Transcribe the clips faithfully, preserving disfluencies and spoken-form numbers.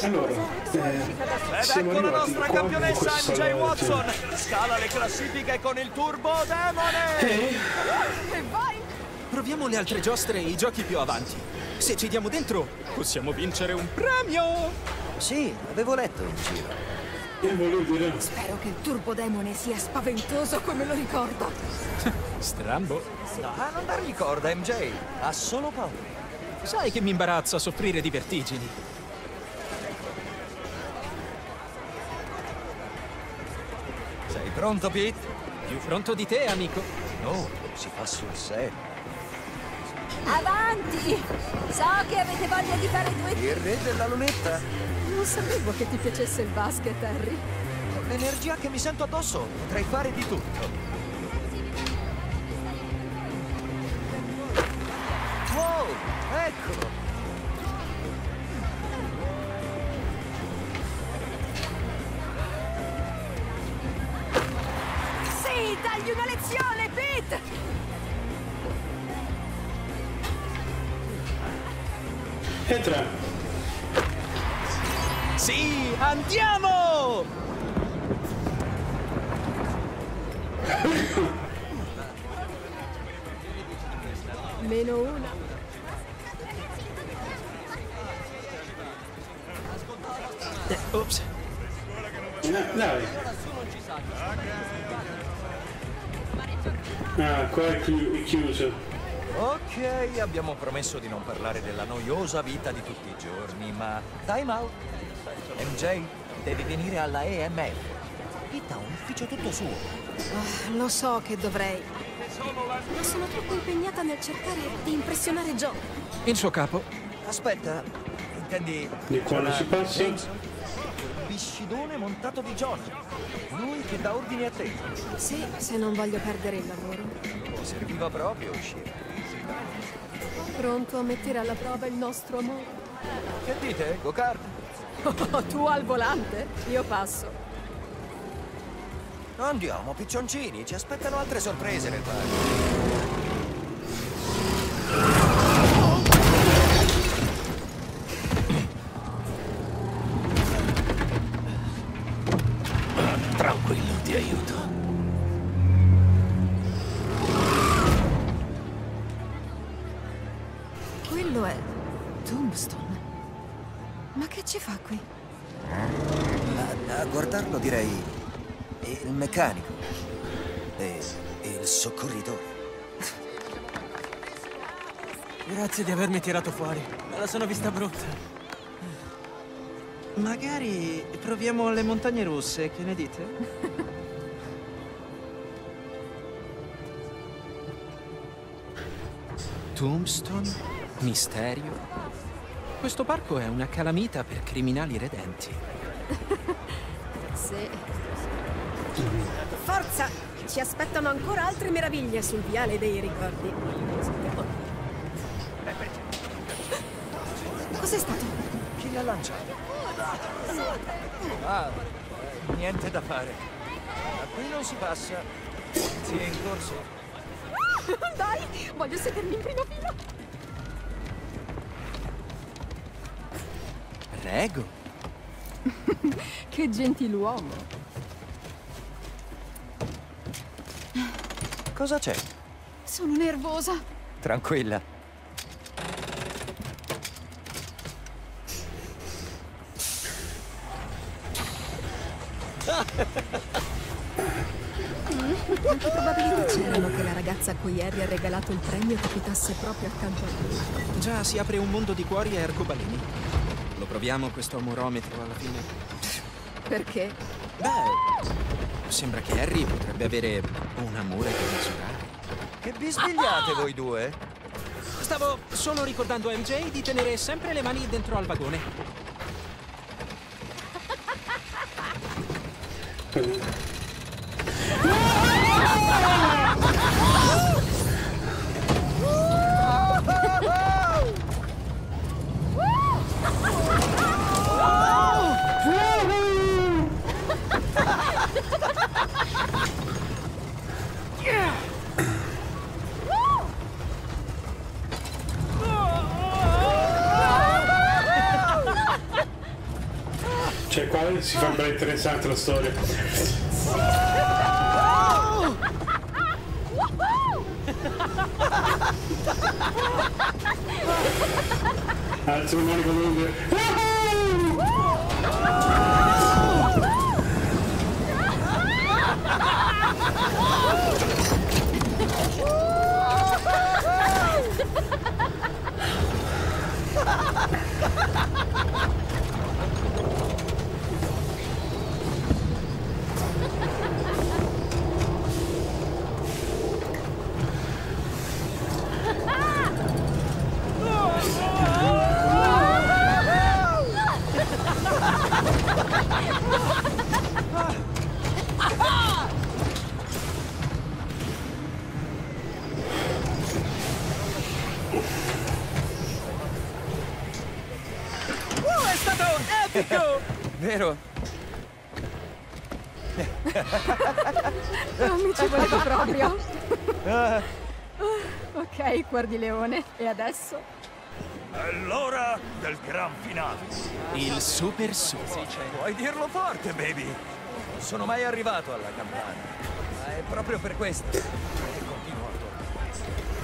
Allora, eh, siamo ed ecco la nostra campionessa M J Watson. Scala le classifiche con il Turbo Demone. Eh. E vai! Proviamo le altre giostre e i giochi più avanti. Se ci diamo dentro, possiamo vincere un premio! Sì, avevo letto in giro. E volevo dire... Spero che il Turbo Demone sia spaventoso come lo ricordo. Strambo. No, non dargli corda, M J. Ha solo paura. Sai che mi imbarazza soffrire di vertigini. Sei pronto, Pete? Più pronto di te, amico. No, si fa sul serio. Avanti! So che avete voglia di fare due... Il re della lunetta. Non sapevo che ti piacesse il basket, Terry. L'energia che mi sento addosso, potrei fare di tutto. Eccolo! Sì, dagli una lezione, Pete! Entra! Sì, andiamo! Meno una. Ops. No, dai. Ah, qua è chiuso. Ok, abbiamo promesso di non parlare della noiosa vita di tutti i giorni, ma time out. M J, devi venire alla E M L. Vita, un ufficio tutto suo. Oh, lo so che dovrei. Ma sono troppo impegnata nel cercare di impressionare Joe. Il suo capo. Aspetta, intendi... Di quando si passa? Piscidone montato di Jonah. Lui che dà ordini a te. Sì, se non voglio perdere il lavoro. Mi serviva proprio uscire. Pronto a mettere alla prova il nostro amore? Che dite, go-kart? Oh, tu al volante? Io passo. Andiamo, piccioncini. Ci aspettano altre sorprese nel parco. Tombstone? Ma che ci fa qui? A, a guardarlo direi il meccanico e il soccorritore. Grazie di avermi tirato fuori, me la sono vista brutta. Magari proviamo le montagne russe, che ne dite? Tombstone? Mysterio? Questo parco è una calamita per criminali redenti. Sì. Forza! Ci aspettano ancora altre meraviglie sul viale dei ricordi. Cos'è stato? Chi l'ha lanciato? Ah, niente da fare. Da qui non si passa. Si è in corso. Ah, dai! Voglio sedermi in prima fila. Prego. Che gentiluomo. Cosa c'è? Sono nervosa. Tranquilla. Quante probabilità c'erano che la ragazza a cui Harry ha regalato il premio capitasse proprio accanto a lui? Già, si apre un mondo di cuori e arcobaleni. Lo proviamo questo amorometro alla fine? Perché? Beh, sembra che Harry potrebbe avere un amore da misurare. Che bisbigliate ah! voi due? Stavo solo ricordando a M J di tenere sempre le mani dentro al vagone. Cioè qua si fa bella interessante la storia. Oh! Alzo le mani comunque. Vero? Non mi ci volevo proprio. Ok, cuor di leone. E adesso? È l'ora del gran finale. Il super super. Puoi dirlo forte, baby. Non sono mai arrivato alla campana. Ma è proprio per questo che continuo a tornare.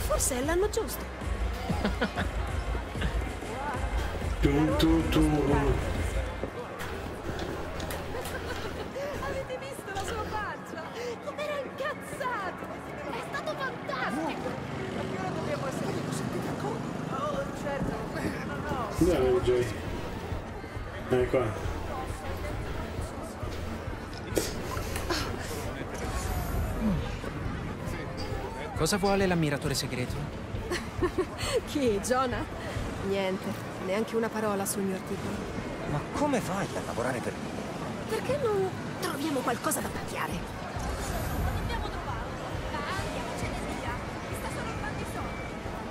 Forse è l'anno giusto. Tu, tu, tu. Qua. Cosa vuole l'ammiratore segreto? Chi? Jonah? Niente, neanche una parola sul mio articolo. Ma come fai a lavorare per me? Perché non troviamo qualcosa da pacchiare? Dobbiamo trovarlo. Andiamocene via. Mi sta solo fatti i soldi.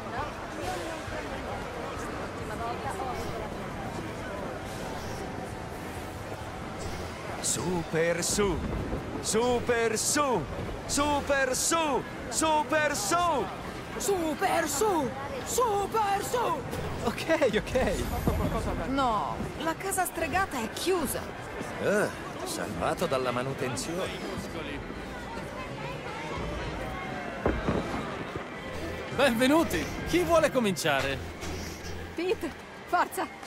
No, io non prendo il conto. L'ultima volta ho... Super su, super su, super su, super su, super su, super su. Ok, ok. No, la casa stregata è chiusa. Ah, salvato dalla manutenzione. Benvenuti. Chi vuole cominciare? Pete, forza.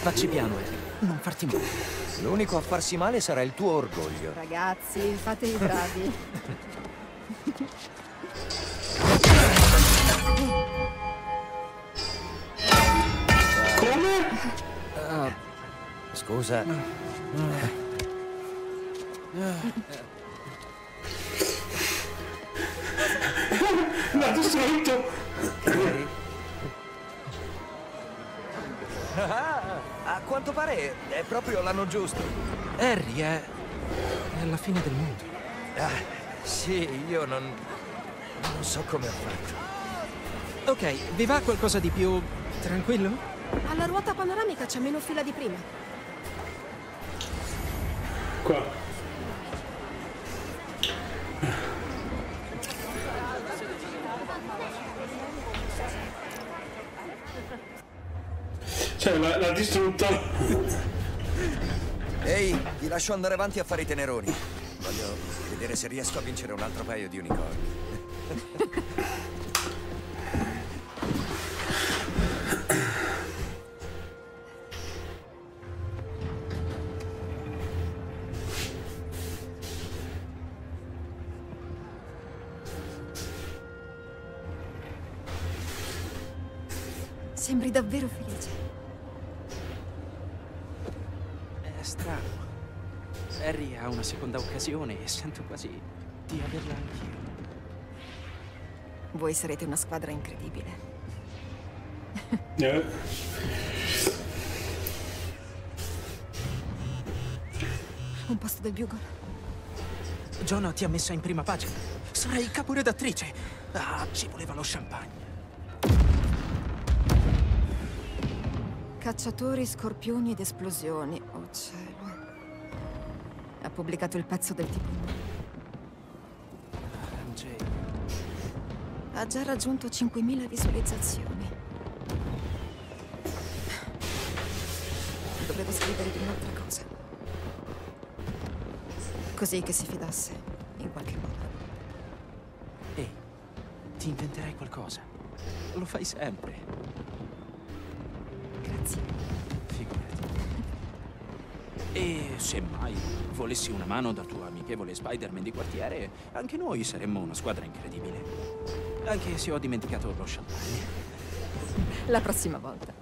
Facci piano, eh. Non farti male. L'unico a farsi male sarà il tuo orgoglio. Ragazzi, fatevi bravi. Come? Uh, scusa. Ma tu sento. Ok. A quanto pare è proprio l'anno giusto. Harry è... è alla fine del mondo. Ah, sì, io non... non so come ho fatto. Ok, vi va qualcosa di più... tranquillo? Alla ruota panoramica c'è meno fila di prima. Qua. Cioè, l'ha distrutta. Ehi, ti lascio andare avanti a fare i teneroni. Voglio vedere se riesco a vincere un altro paio di unicorni. Sembri davvero felice. Terry ha una seconda occasione e sento quasi di averla anch'io. Voi sarete una squadra incredibile. Yeah. Un posto del Bugle. Jonah ti ha messa in prima pagina. Sarai caporedattrice. Ah, ci voleva lo champagne. Cacciatori, scorpioni ed esplosioni. Oh cielo. Ha pubblicato il pezzo del tipo. M J. Ha già raggiunto cinquemila visualizzazioni. Dovevo scrivere di un'altra cosa. Così che si fidasse, in qualche modo. Ehi, ti inventerai qualcosa. Lo fai sempre. Grazie. E se mai volessi una mano da tuo amichevole Spider-Man di quartiere, anche noi saremmo una squadra incredibile. Anche se ho dimenticato lo champagne. La prossima volta.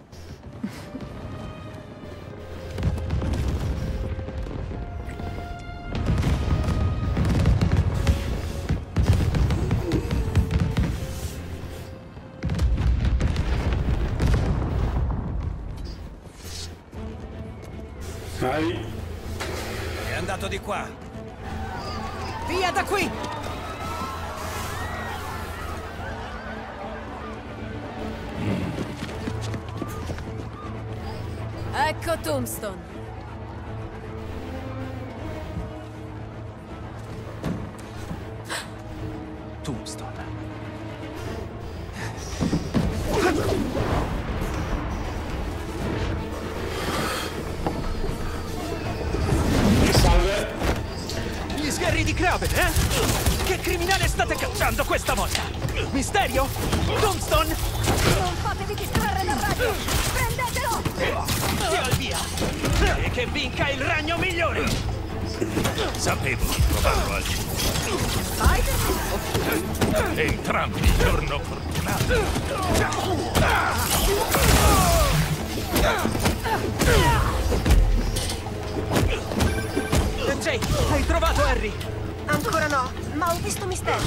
È andato di qua. Via da qui. Ecco Tombstone. Tombstone. Eh? Che criminale state cacciando questa volta? Mysterio? Tombstone? Non fatevi distrarre dal ragno! Prendetelo! Dio al via! E che vinca il ragno migliore! Sapevo che trovavo oggi. Spider-Man? Entrambi il giorno fortunato. Jay, hai trovato Harry? Ancora no, ma ho visto Mysterio.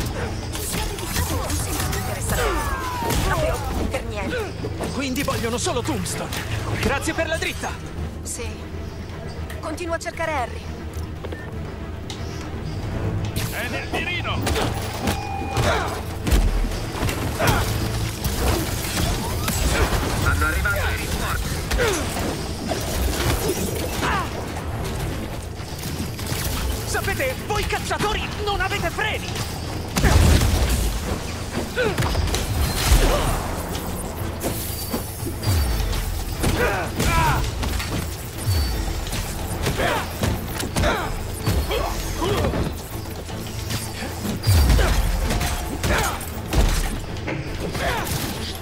Siete di capo non sembrano interessati. Proprio per niente. Quindi vogliono solo Tombstone. Grazie per la dritta. Sì. Continua a cercare Harry. È nel mirino. Stanno arrivando i rinforzi. Sapete, voi cacciatori non avete freni!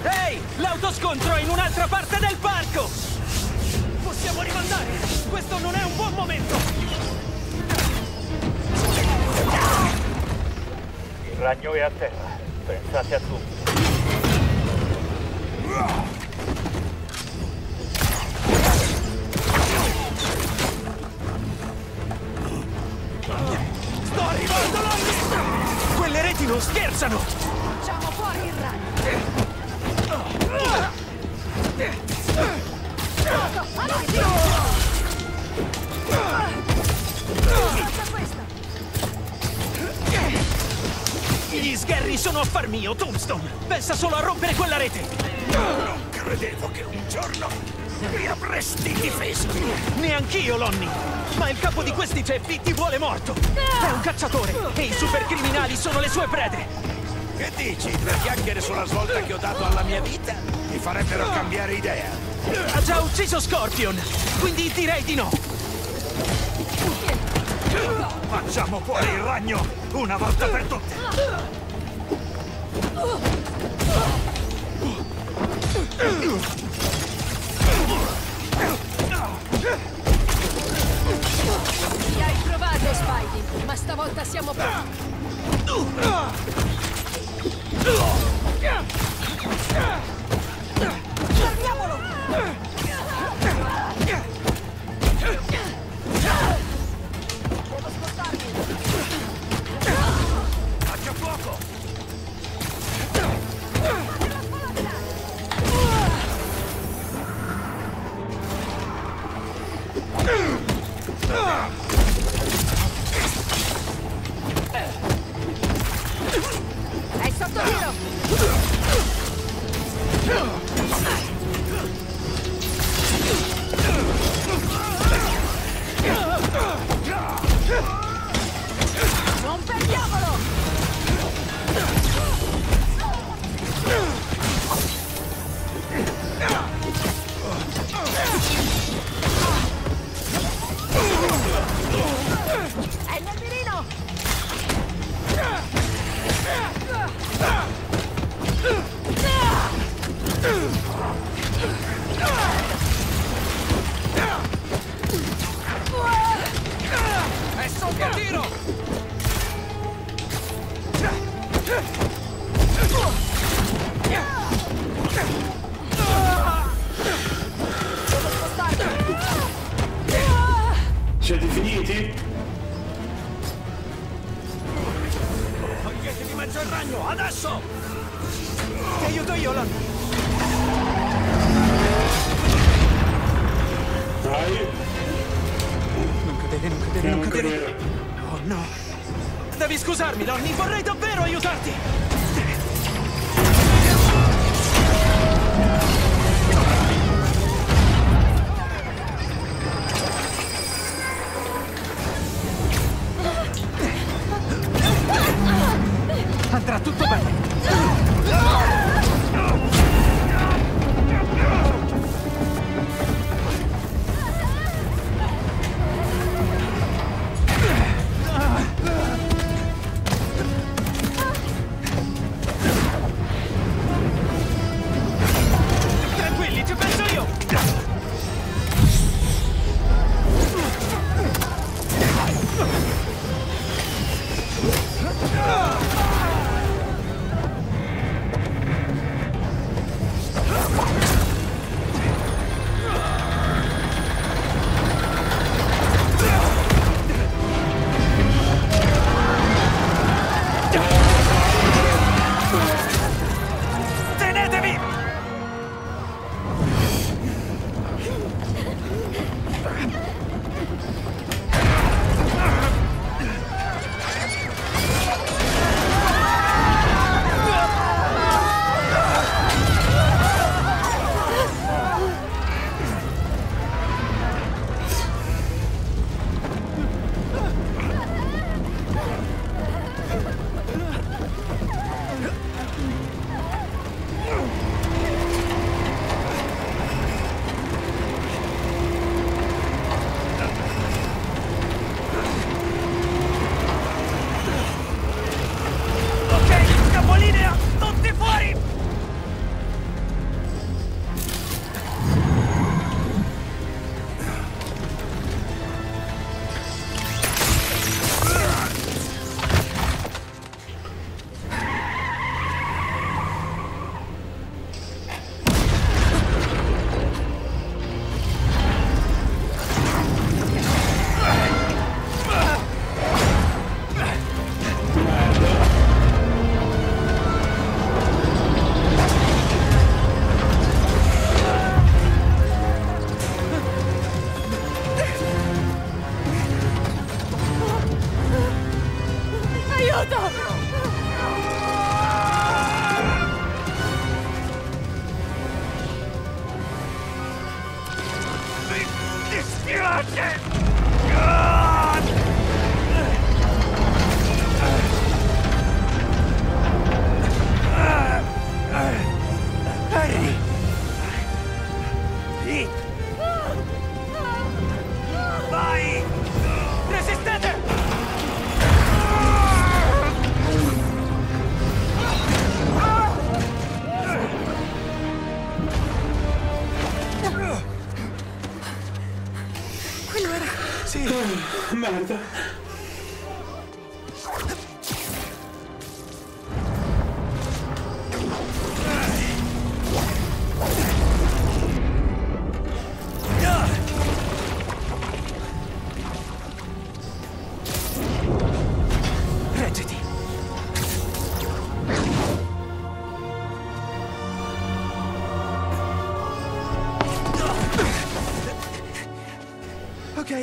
Ehi! L'autoscontro è in un'altra parte del parco! Possiamo rimandare! Questo non è un buon momento! Il ragno è a terra, pensate a tutto. Sto arrivando lì! Quelle reti non scherzano! Facciamo fuori il ragno! Gli sgherri sono affar mio, Tombstone! Pensa solo a rompere quella rete! Non credevo che un giorno mi avresti difeso! Neanch'io, Lonnie! Ma il capo di questi ceppi ti vuole morto! È un cacciatore e i supercriminali sono le sue prede! Che dici? Tre chiacchiere sulla svolta che ho dato alla mia vita mi farebbero cambiare idea! Ha già ucciso Scorpion, quindi direi di no! Facciamo fuori il ragno una volta per tutte! Ci hai provato, Spidey, ma stavolta siamo pronti! Fermiamolo! Diavolo! È il bambino! È sotto tiro! Siete finiti? Toglietevi mezzo il ragno, adesso! Ti aiuto io, Lan! Dai! Non cadere, non cadere, non, non cadere! cadere. Oh no! Devi scusarmi, Lonnie, vorrei davvero aiutarti! Andrà tutto bene!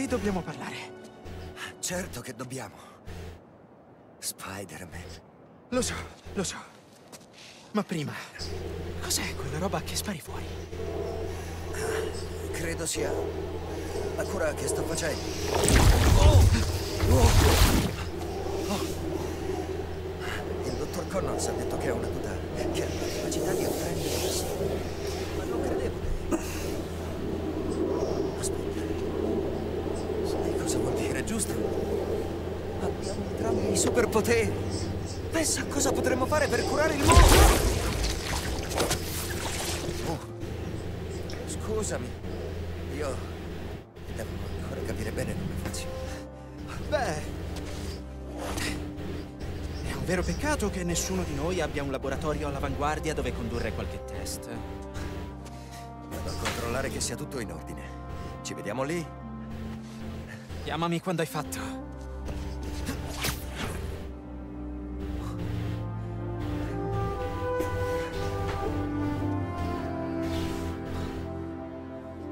Dobbiamo parlare. Certo che dobbiamo. Spider-Man. Lo so, lo so. Ma prima, cos'è quella roba che spari fuori? Ah, credo sia la cura che sto facendo. Oh! Oh! Oh! dottor Connors ha detto che è una totale, che ha la capacità di apprendere da sé. Ma non credevo che... Aspetta. Sai cosa vuol dire, giusto? Abbiamo entrambi i superpoteri. Pensa a cosa potremmo fare per curare il mondo! Oh. Scusami. Io... devo ancora capire bene come faccio. Beh... È vero peccato che nessuno di noi abbia un laboratorio all'avanguardia dove condurre qualche test. Vado a controllare che sia tutto in ordine. Ci vediamo lì. Chiamami quando hai fatto.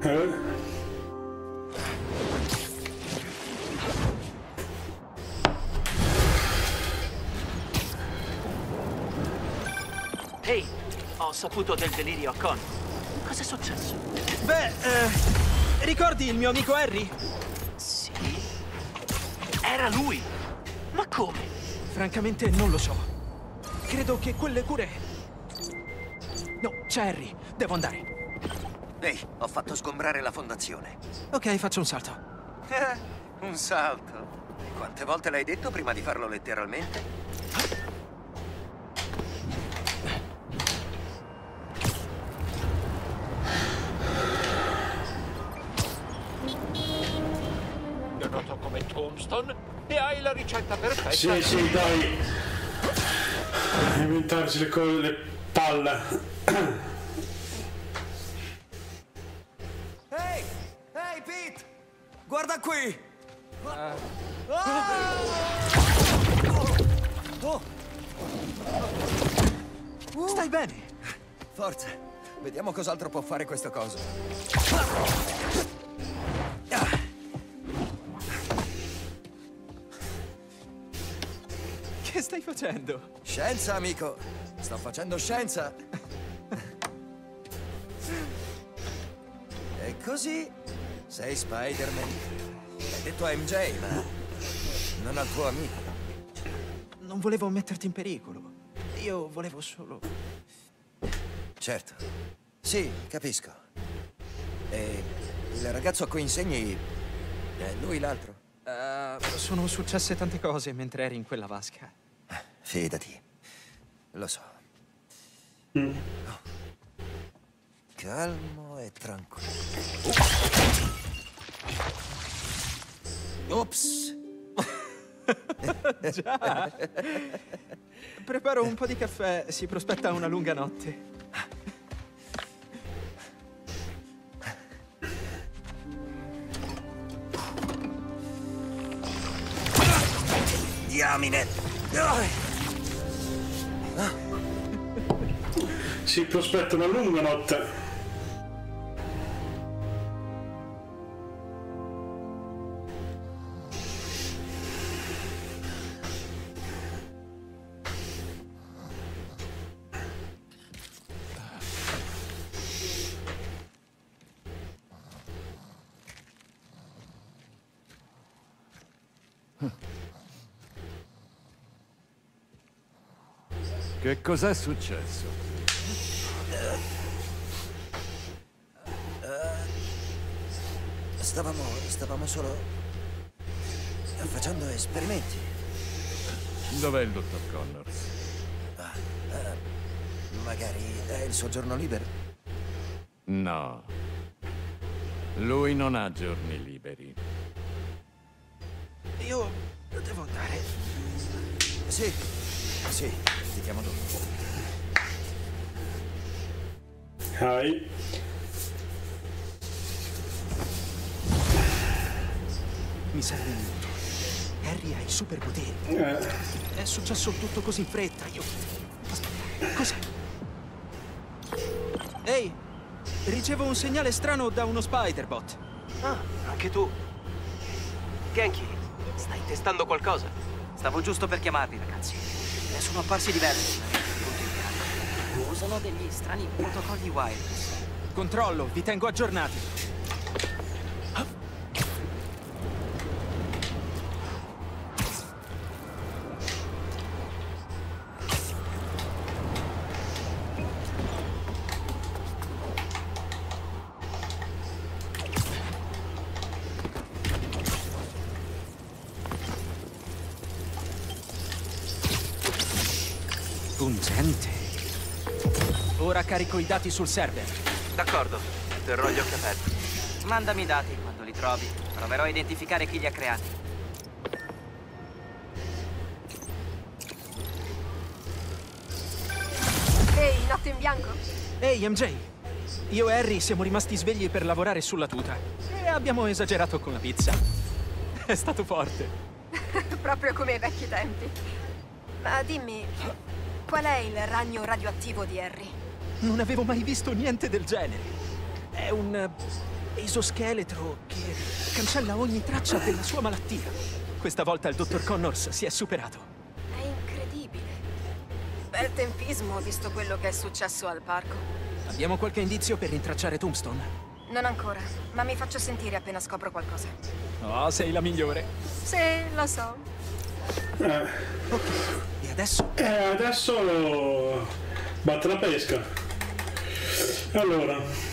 Eh? Ho saputo del delirio a Con. Cosa è successo? Beh, eh, ricordi il mio amico Harry? Sì. Era lui. Ma come? Francamente non lo so. Credo che quelle cure... No, c'è Harry. Devo andare. Ehi, hey, ho fatto sgombrare la fondazione. Ok, faccio un salto. Un salto? Quante volte l'hai detto prima di farlo letteralmente? Come Tombstone e hai la ricetta perfetta. Sì, sì, dai. Inventarsi le cose, le palle. Ehi, hey, hey, Pete, guarda qui. Uh. Oh! Oh! Uh. Stai bene? Forza, vediamo cos'altro può fare questo coso. Ah. Che stai facendo? Scienza, amico! Sto facendo scienza! E così sei Spider-Man. L'hai detto a M J, ma non al tuo amico. Non volevo metterti in pericolo. Io volevo solo... Certo. Sì, capisco. E il ragazzo a cui insegni è lui l'altro? Uh, sono successe tante cose mentre eri in quella vasca. Fidati, lo so. Mm. Oh. Calmo e tranquillo. Ops! Già! Preparo un po' di caffè, si prospetta una lunga notte. Diamine! Si prospetta una lunga notte. Che cos'è successo? Stavamo, stavamo solo facendo esperimenti. Dov'è il dottor Connors? Ah, eh, magari è il suo giorno libero. No. Lui non ha giorni liberi. Io devo andare. Sì, sì, ti chiamo dopo. Hai. Mi serve molto. Harry ha i superpoteri. Eh. È successo tutto così in fretta. Io... Aspetta, cos'è? Ehi, ricevo un segnale strano da uno Spider-Bot. Ah, anche tu. Genki, stai testando qualcosa? Stavo giusto per chiamarli, ragazzi. Ne sono apparsi diversi. Usano degli strani protocolli wireless. Controllo, vi tengo aggiornati. pungente. Ora carico i dati sul server. D'accordo, terrò gli occhi aperti. Mandami i dati quando li trovi. Proverò a identificare chi li ha creati. Ehi, hey, notte in bianco. Ehi, hey, M J. Io e Harry siamo rimasti svegli per lavorare sulla tuta. E abbiamo esagerato con la pizza. È stato forte. Proprio come ai vecchi tempi. Ma dimmi, qual è il ragno radioattivo di Harry? Non avevo mai visto niente del genere. È un esoscheletro che cancella ogni traccia della sua malattia. Questa volta il dottor Connors si è superato. È incredibile. Bel tempismo, visto quello che è successo al parco. Abbiamo qualche indizio per rintracciare Tombstone? Non ancora, ma mi faccio sentire appena scopro qualcosa. Oh, sei la migliore. Sì, lo so. Eh. Ok, e adesso? Eh, adesso... batte la pesca. Allora...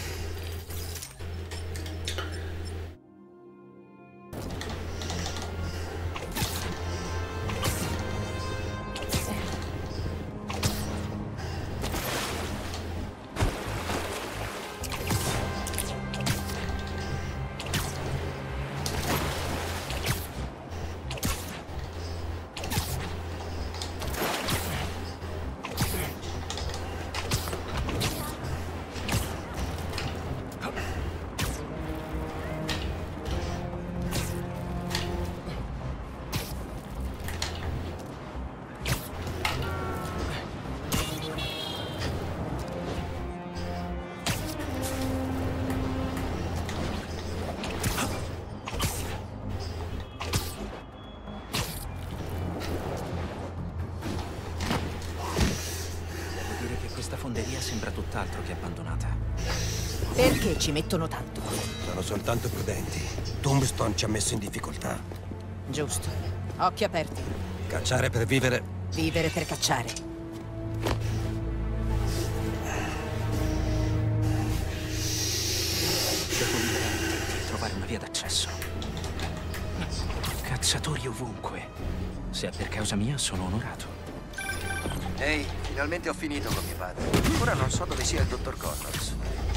Perché ci mettono tanto? Sono soltanto prudenti. Tombstone ci ha messo in difficoltà. Giusto. Occhi aperti. Cacciare per vivere. Vivere per cacciare. Devo veramente trovare una via d'accesso. Cacciatori ovunque. Se è per causa mia, sono onorato. Ehi, hey, finalmente ho finito con mio padre. Ora non so dove sia il dottor Connors.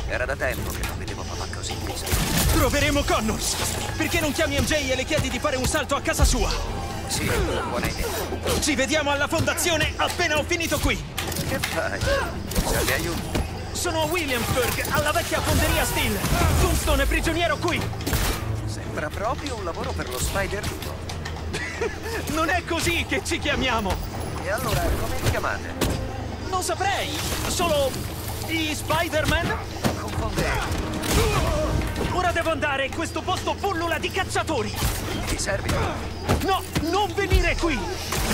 Era da tempo che non vedevo papà così peso. Troveremo Connors! Perché non chiami M J e le chiedi di fare un salto a casa sua? Sì, buona idea. Ci vediamo alla fondazione appena ho finito qui! Che fai? Se mi aiuti? Sono a Williamsburg, alla vecchia fonderia Steel! Tombstone è prigioniero qui! Sembra proprio un lavoro per lo Spider-Man. Non è così che ci chiamiamo! E allora, come vi chiamate? Non saprei! Solo... gli Spider-Man? Ora devo andare in questo posto pullula di cacciatori! Ti serve? No, non venire qui!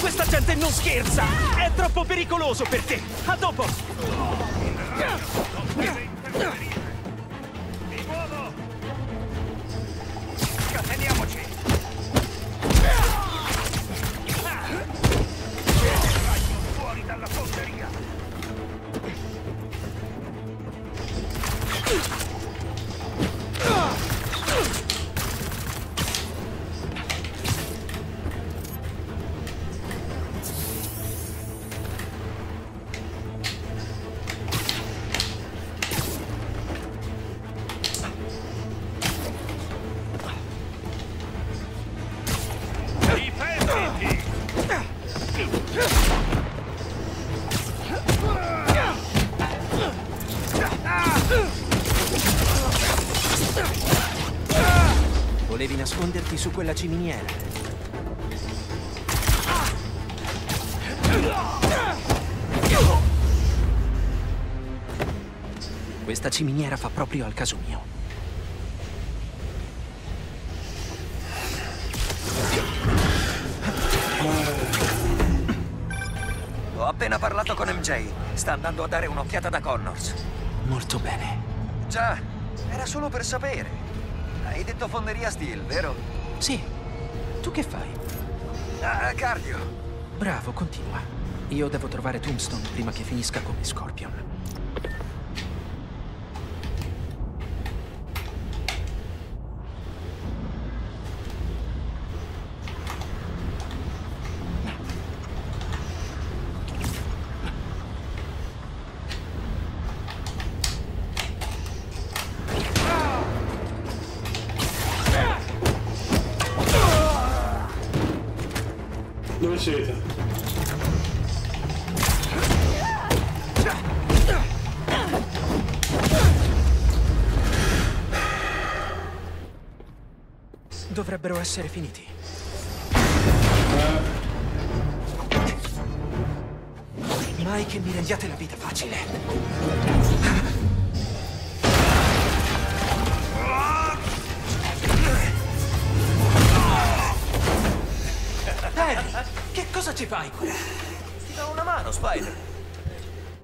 Questa gente non scherza! È troppo pericoloso per te! A dopo! Mi muovo! Scateniamoci! Fuori dalla fonderia! Devi nasconderti su quella ciminiera. Questa ciminiera fa proprio al caso mio. Ho appena parlato con M J. Sta andando a dare un'occhiata da Connors. Molto bene. Già, era solo per sapere. Hai detto fonderia Steel, vero? Sì. Tu che fai? Ah, cardio. Bravo, continua. Io devo trovare Tombstone prima che finisca come Scorpion. dove siete? Dovrebbero essere finiti. Eh. Mai che mi rendiate la vita facile. Terry, che cosa ci fai qui? Ti do una mano, Spider.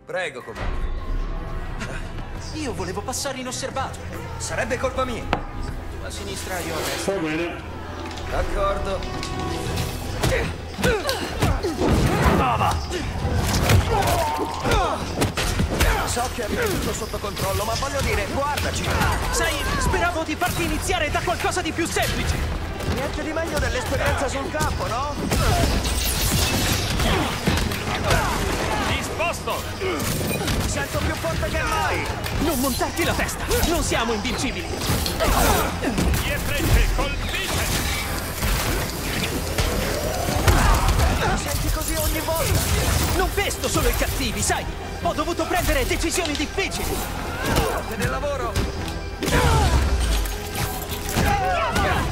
Prego, comando. Io volevo passare inosservato. Sarebbe colpa mia. A sinistra, io a destra. Va bene. D'accordo. Prova! So che abbiamo tutto sotto controllo, ma voglio dire, guardaci. Sai, speravo di farti iniziare da qualcosa di più semplice. Niente di meglio dell'esperienza sul campo, no? Disposto! Sento più forte che mai! Non montarti la testa! Non siamo invincibili! Chi è frecce, colpite! Senti così ogni volta! Non pesto solo i cattivi, sai! Ho dovuto prendere decisioni difficili! Parte del lavoro! Avanti!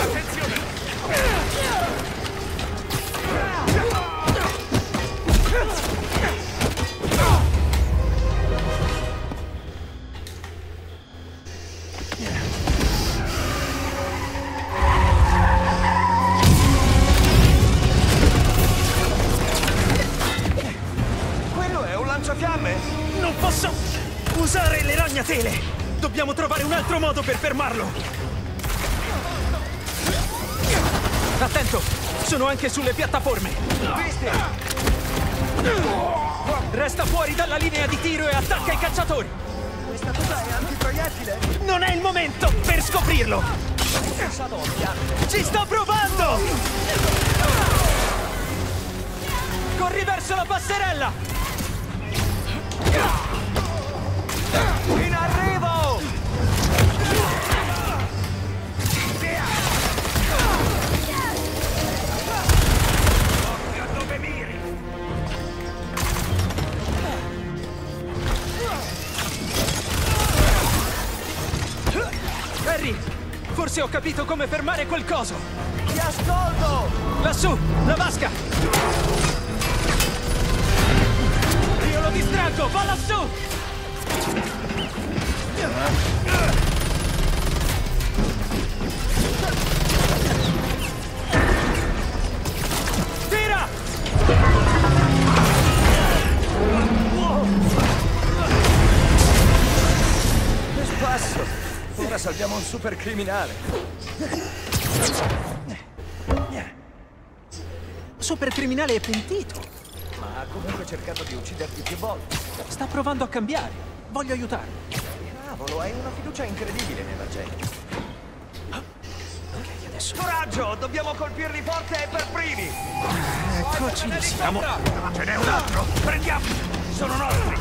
Attenzione! Quello è un lanciafiamme? Non posso usare le ragnatele! Dobbiamo trovare un altro modo per fermarlo! Attento! Sono anche sulle piattaforme! Visti! Resta fuori dalla linea di tiro e attacca i cacciatori! Questa cosa è antiproiettile! Non è il momento per scoprirlo! Ci sto provando! Corri verso la passerella! In arrivo! Terry, forse ho capito come fermare quel coso! Ti ascolto! Lassù, la vasca! Io lo distraggo, va lassù! Tira! Wow. Che spasso! Ora salviamo un super criminale. Super criminale è pentito. Ma ha comunque cercato di ucciderti più volte. Sta provando a cambiare. Voglio aiutarlo. Cavolo, hai una fiducia incredibile nella gente. Ah. Ok, adesso. Coraggio! Dobbiamo colpirli forte e per primi! Eccoci, ne siamo. Ce n'è un altro! Prendiamo! Sono nostri!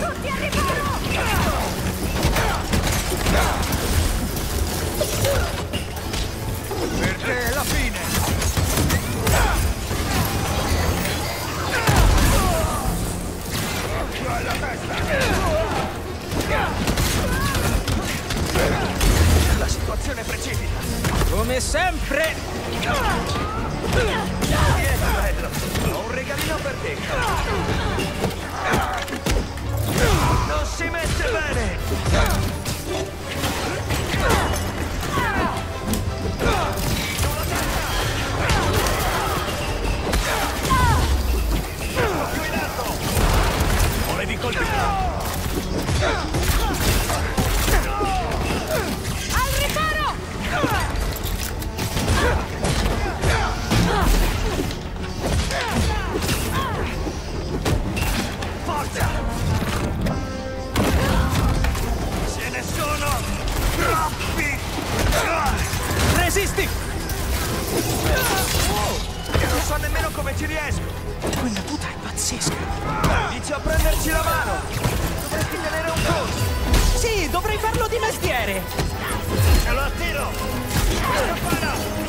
Tutti arrivano! Perché è la fine! Occhio alla testa! La situazione precipita! Come sempre! Vieni, bello! Ho un regalino per te! Non si mette bene! Volevi colpire! Al riparo! Forza! Se ne sono troppi! Resisti! Oh, non so nemmeno come ci riesco! Quella tuta è pazzesca. Inizio a prenderci la mano. Dovresti tenere un corso. Sì, dovrei farlo di mestiere. Ce lo attiro. Campana.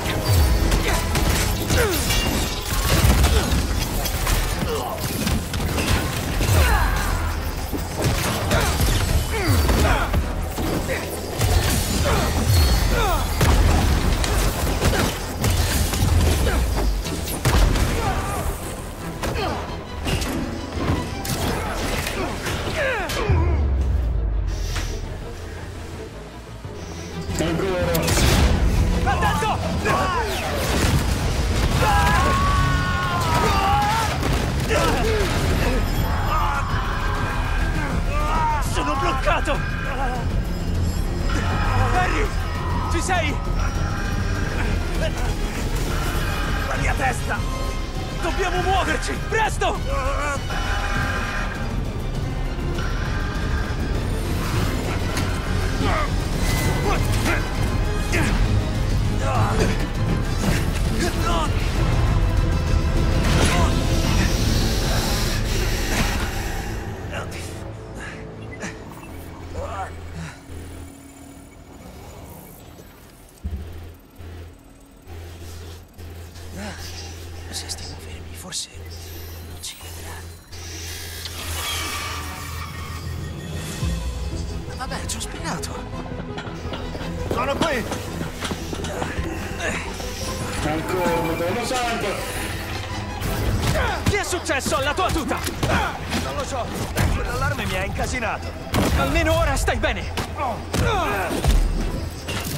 Almeno ora stai bene!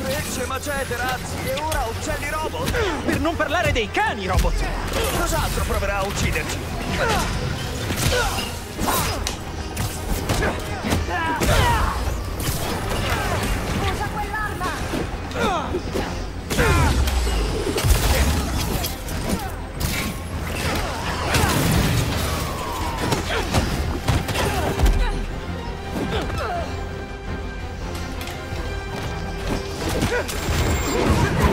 Frecce, macete, razzi e ora uccelli robot! Per non parlare dei cani robot! Cos'altro proverà a ucciderci? Usa quell'arma!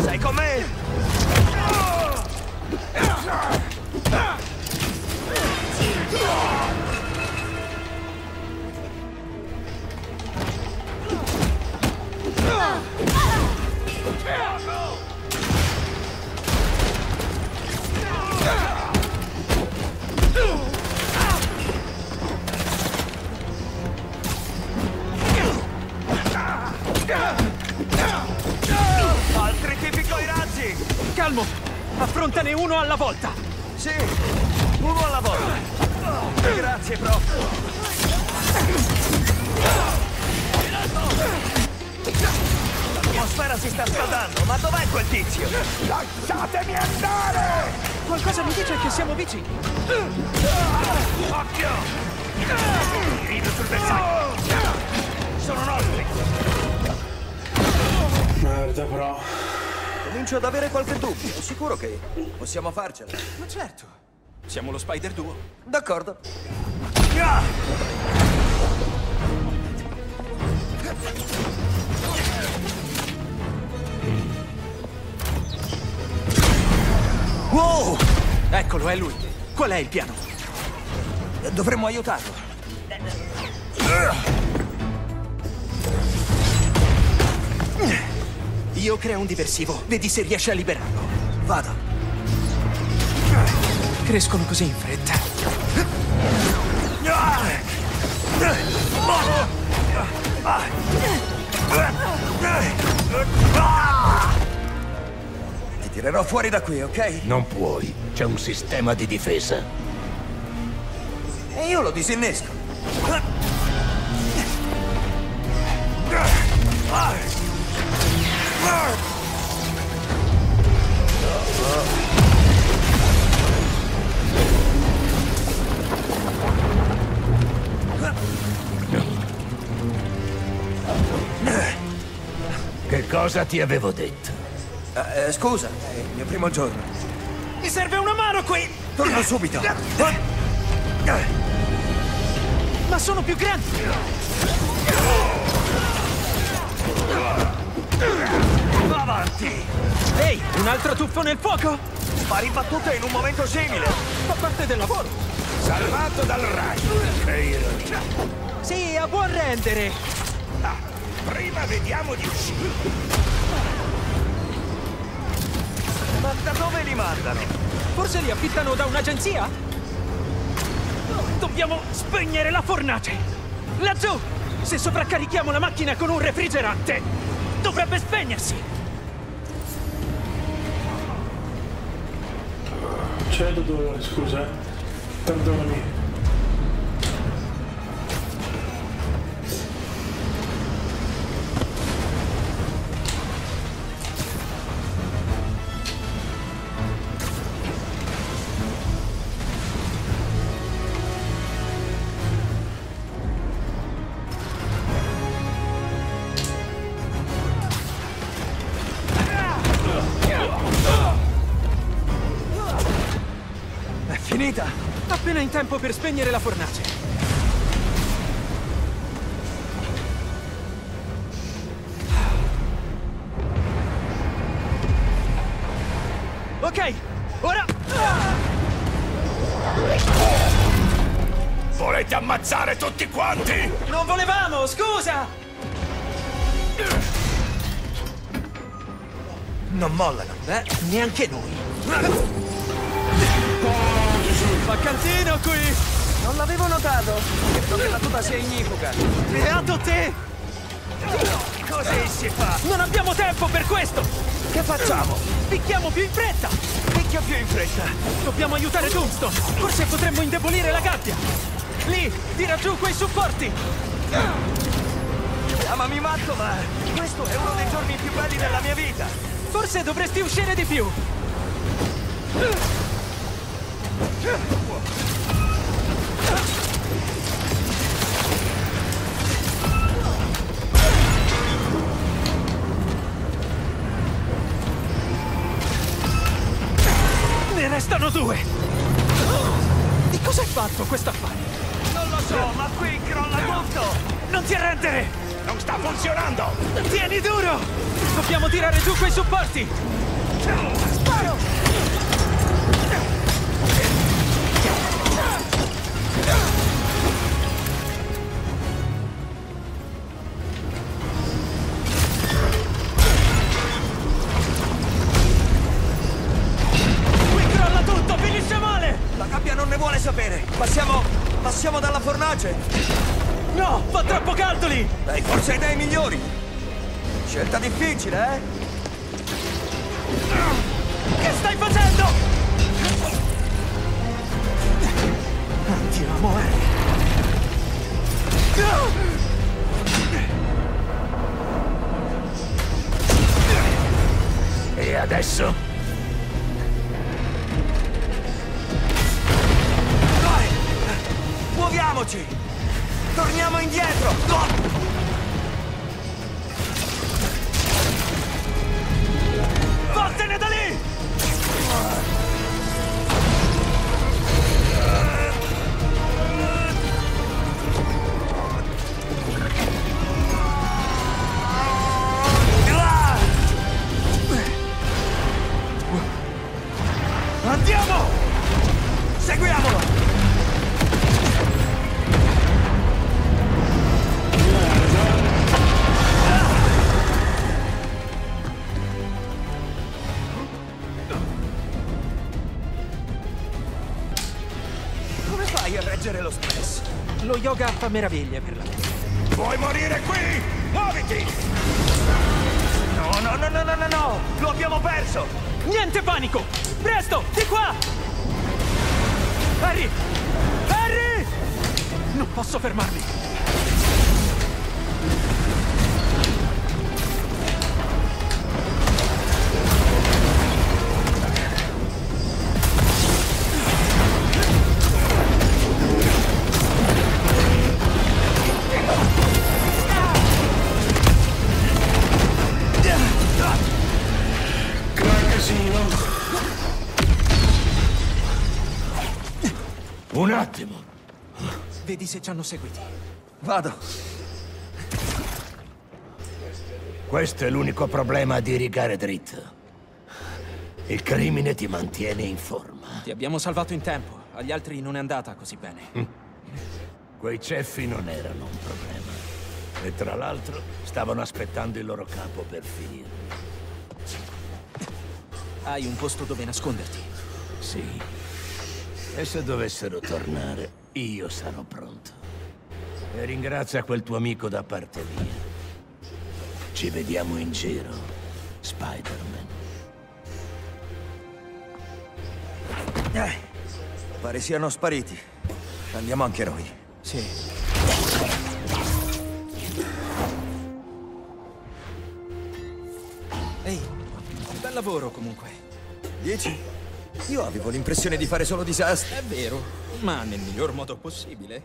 Sei con me? Calmo! Affrontane uno alla volta! Sì, uno alla volta! Grazie, prof! L'atmosfera si sta scaldando, ma dov'è quel tizio? Lasciatemi andare! Qualcosa mi dice che siamo vicini! Occhio! Grido sul bersaglio! Sono nostri! Merda, però... Comincio ad avere qualche dubbio, sicuro che possiamo farcela. Ma certo, siamo lo Spider Duo. D'accordo. Wow! Eccolo, è lui. Qual è il piano? Dovremmo aiutarlo. Io creo un diversivo, vedi se riesci a liberarlo. Vado. Crescono così in fretta. Ti tirerò fuori da qui, ok? Non puoi, c'è un sistema di difesa. E io lo disinnesco. Che cosa ti avevo detto? Eh, scusa, è il mio primo giorno. Mi serve una mano qui! Torno subito! Ma sono più grandi! Va avanti! Ehi, un altro tuffo nel fuoco? fa ribattuta in un momento simile. Fa parte del lavoro. Salvato dal raggio. E ironia. Sì, a buon rendere. Ah, prima vediamo di uscire. Ma da dove li mandano? Forse li affittano da un'agenzia? Dobbiamo spegnere la fornace! Laggiù! Se sovraccarichiamo la macchina con un refrigerante, dovrebbe spegnersi! C'è il dolore, scusa, perdonami. Appena in tempo per spegnere la fornace. Ok, ora... Volete ammazzare tutti quanti? Non volevamo, scusa! Non mollano, eh? Neanche noi. Baccantino qui! Non l'avevo notato! Credo che la tuta sia ignifuga! Beato te! Così si fa! Non abbiamo tempo per questo! Che facciamo? Picchiamo più in fretta! Picchia più in fretta! Dobbiamo aiutare Tombstone! Forse potremmo indebolire la gabbia! Lì! Tira giù quei supporti! Chiamami matto, ma questo è uno dei giorni più belli della mia vita! Forse dovresti uscire di più! Ne restano due. Di cosa è fatto questo affare? Non lo so, ma qui crolla tutto. Non ti arrendere. Non sta funzionando. Tieni duro. Dobbiamo tirare giù quei supporti. Sparo. Passiamo... passiamo dalla fornace? No! Fa troppo caldo lì! Dai, forse hai idee migliori! Scelta difficile, eh? Che stai facendo? Addio, amore! E adesso? Torniamo indietro! No! Vattene da lì! Andiamo! Seguiamolo! Lo stress. Lo yoga fa meraviglie per la mente. Vuoi morire qui? Muoviti! No, no, no, no, no, no, no! Lo abbiamo perso! Niente panico! Presto, di qua! Harry! Harry! Non posso fermarmi! Un attimo! Vedi se ci hanno seguiti. Vado. Questo è l'unico problema di rigare dritto. Il crimine ti mantiene in forma. Ti abbiamo salvato in tempo. Agli altri non è andata così bene. Mm. Quei ceffi non erano un problema. E tra l'altro stavano aspettando il loro capo per finire. Hai un posto dove nasconderti? Sì. E se dovessero tornare, io sarò pronto. E ringrazia quel tuo amico da parte mia. Ci vediamo in giro, Spider-Man. Eh, pare siano spariti. Andiamo anche noi. Sì. Ehi, bel lavoro comunque. Dieci? Io avevo l'impressione di fare solo disastri. È vero, ma nel miglior modo possibile.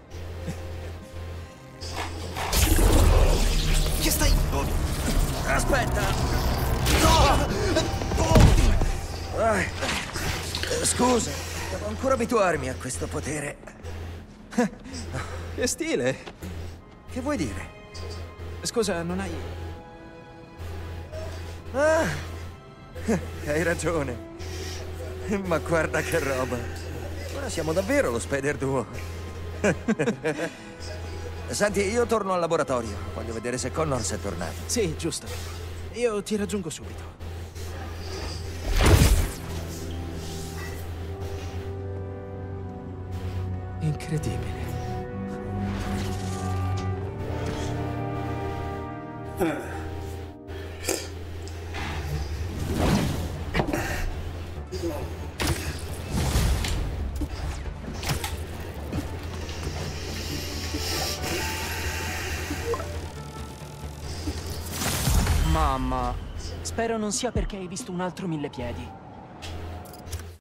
Che stai? Oh. Aspetta! No! Oh. Ah. Scusa, devo ancora abituarmi a questo potere. Che stile! Che vuoi dire? Scusa, non hai... Ah! Hai ragione. Ma guarda che roba. Ora siamo davvero lo Spider Duo. Senti, io torno al laboratorio. Voglio vedere se Connors è tornato. Sì, giusto. Io ti raggiungo subito. Incredibile. Ah. Mamma, spero non sia perché hai visto un altro millepiedi.